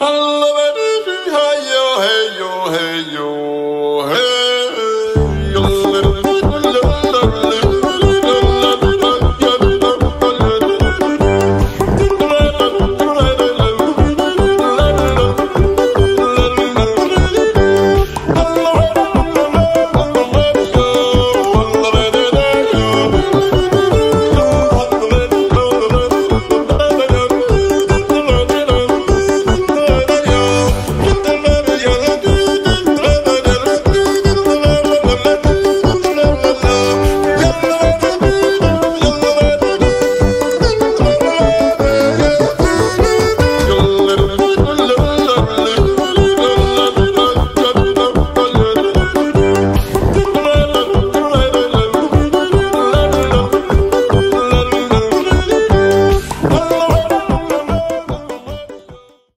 I love it.